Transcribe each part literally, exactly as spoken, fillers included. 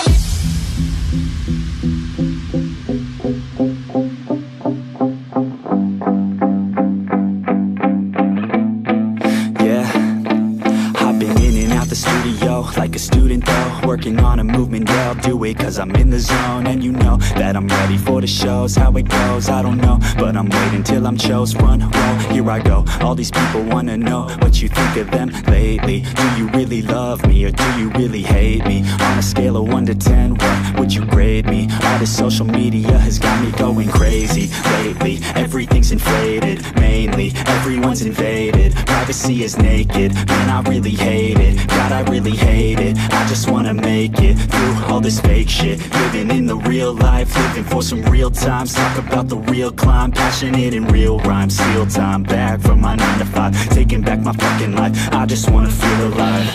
Like a student though, working on a movement, yeah, I'll do it cause I'm in the zone. And you know that I'm ready for the shows, how it goes, I don't know, but I'm waiting till I'm chose. Run, roll, here I go, all these people wanna know what you think of them lately. Do you really love me or do you really hate me? On a scale of one to ten, what would you grade me? All this social media has got me going crazy lately. Everything's inflated, mainly, everyone's invaded. Privacy is naked, man, I really hate it, God, I really hate it. It. I just wanna make it through all this fake shit. Living in the real life, living for some real times. Talk about the real climb, passionate in real rhymes. Steal time back from my nine to five, taking back my fucking life. I just wanna feel alive.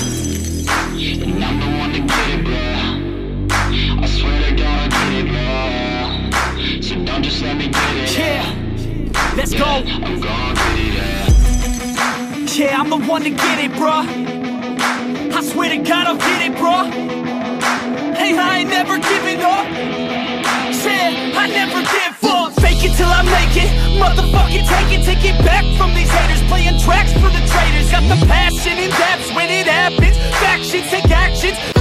And I'm the one to get it, bro. I swear to God I get it, bro. So don't just let me get it. Yeah, let's go. I'm gonna get it. Yeah, I'm the one to get it, bro. I swear to God I'll get it, bro. Hey, I ain't never giving up. Yeah, I never give up. Fake it till I make it, motherfucking take it. Take it back from these haters, playing tracks for the traitors. Got the passion in depth when it happens. Factions take actions.